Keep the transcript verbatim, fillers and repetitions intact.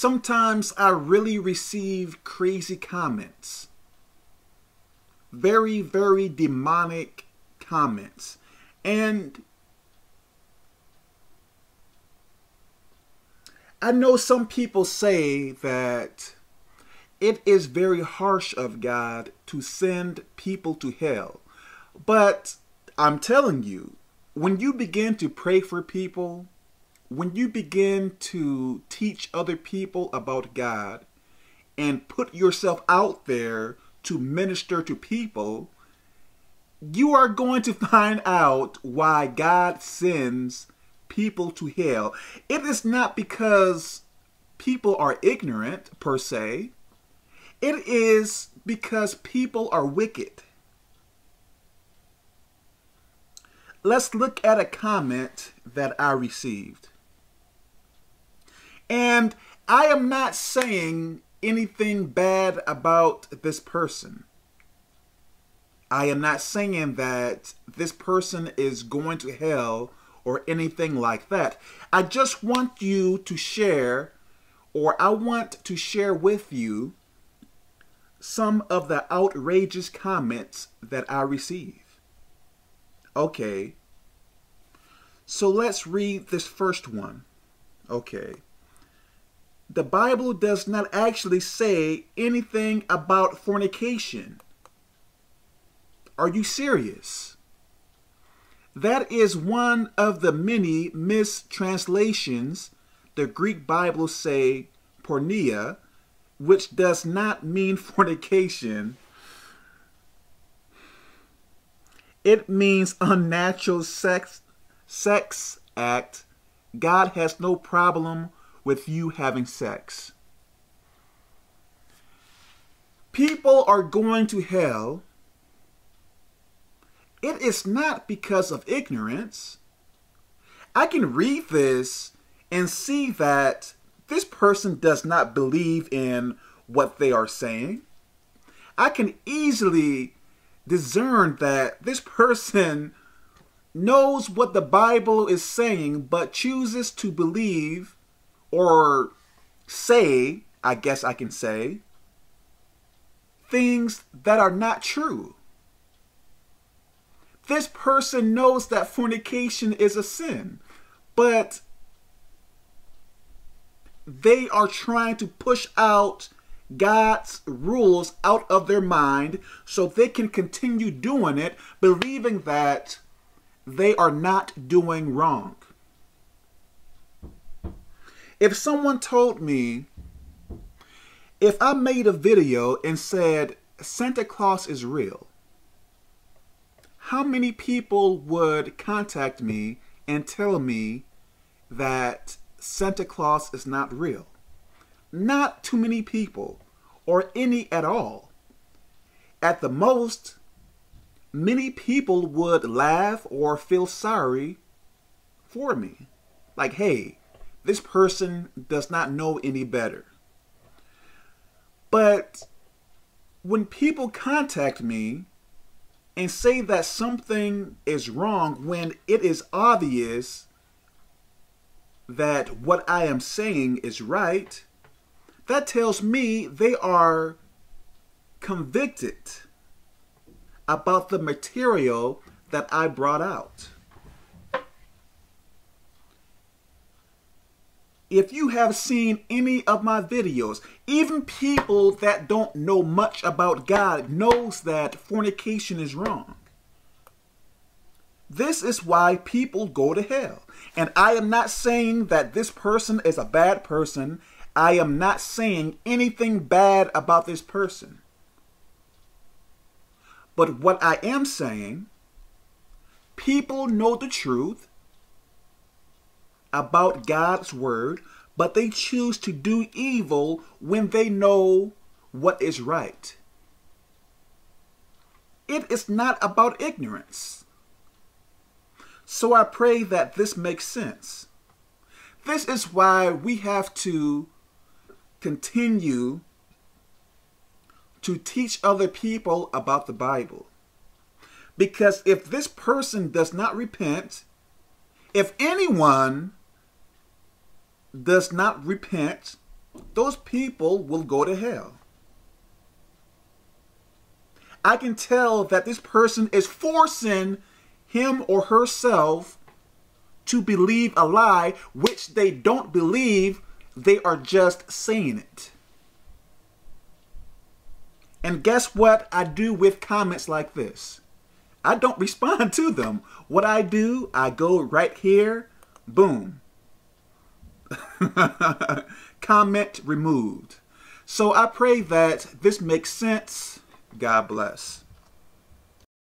Sometimes I really receive crazy comments. Very, very demonic comments. And I know some people say that it is very harsh of God to send people to hell. But I'm telling you, when you begin to pray for people, when you begin to teach other people about God and put yourself out there to minister to people, you are going to find out why God sends people to hell. It is not because people are ignorant, per se. It is because people are wicked. Let's look at a comment that I received. And I am not saying anything bad about this person. I am not saying that this person is going to hell or anything like that. I just want you to share, or I want to share with you some of the outrageous comments that I receive. Okay, so let's read this first one. Okay. The Bible does not actually say anything about fornication. Are you serious? That is one of the many mistranslations the Greek Bible say porneia, which does not mean fornication. It means unnatural sex, sex act. God has no problem with you having sex. People are going to hell. It is not because of ignorance. I can read this and see that this person does not believe in what they are saying. I can easily discern that this person knows what the Bible is saying, but chooses to believe or say, I guess I can say, things that are not true. This person knows that fornication is a sin, but they are trying to push out God's rules out of their mind so they can continue doing it, believing that they are not doing wrong. If someone told me, if I made a video and said, Santa Claus is real, how many people would contact me and tell me that Santa Claus is not real? Not too many people, or any at all. At the most, many people would laugh or feel sorry for me. Like, hey, this person does not know any better. But when people contact me and say that something is wrong when it is obvious that what I am saying is right, that tells me they are convicted about the material that I brought out. If you have seen any of my videos, even people that don't know much about God knows that fornication is wrong. This is why people go to hell. And I am not saying that this person is a bad person. I am not saying anything bad about this person. But what I am saying, people know the truth about God's word, but they choose to do evil when they know what is right. It is not about ignorance. So I pray that this makes sense. This is why we have to continue to teach other people about the Bible. Because if this person does not repent, if anyone does not repent, those people will go to hell. I can tell that this person is forcing him or herself to believe a lie, which they don't believe. They are just saying it. And guess what I do with comments like this? I don't respond to them. What I do, I go right here, boom. Comment removed. So I pray that this makes sense. God bless.